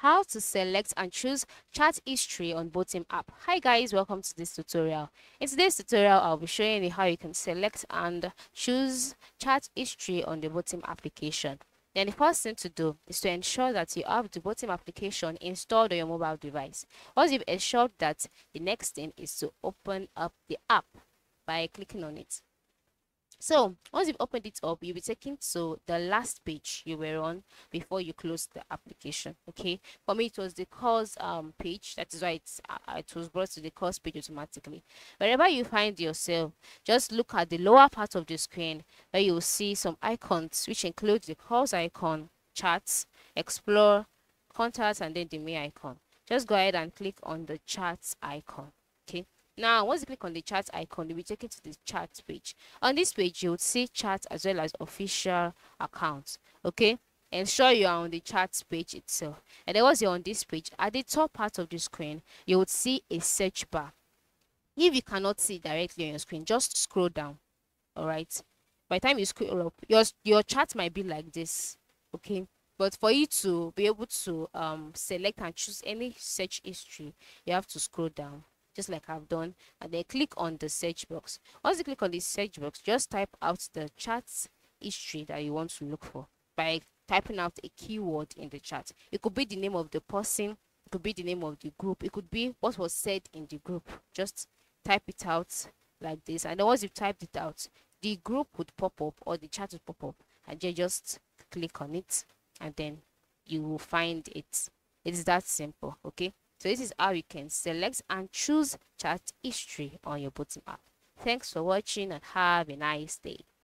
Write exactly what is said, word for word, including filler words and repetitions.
How to select and choose chat history on Botim app. Hi guys, welcome to this tutorial. In today's tutorial, I'll be showing you how you can select and choose chat history on the Botim application. Then the first thing to do is to ensure that you have the Botim application installed on your mobile device. Once you've ensured that, the next thing is to open up the app by clicking on it. So once you've opened it up, you'll be taken to the last page you were on before you closed the application. Okay, for me it was the course um page. That is why it's uh, it was brought to the course page automatically. Wherever you find yourself, just look at the lower part of the screen where you will see some icons, which include the course icon, charts, explore, contacts, and then the main icon. Just go ahead and click on the charts icon. Okay. Now, once you click on the chart icon, you'll be taken to the chart page. On this page, you'll see charts as well as official accounts. Okay? Ensure you are on the charts page itself. And then once you're on this page, at the top part of the screen, you would see a search bar. If you cannot see directly on your screen, just scroll down. Alright? By the time you scroll up, your, your chart might be like this. Okay? But for you to be able to um, select and choose any search history, you have to scroll down, just like I've done, and then click on the search box. Once you click on the search box, just type out the chart history that you want to look for by typing out a keyword in the chat. It could be the name of the person, it could be the name of the group, it could be what was said in the group. Just type it out like this, and then once you've typed it out, the group would pop up or the chat would pop up, and you just click on it, and then you will find it. It's that simple, okay? So this is how you can select and choose chat history on your Botim app. Thanks for watching and have a nice day.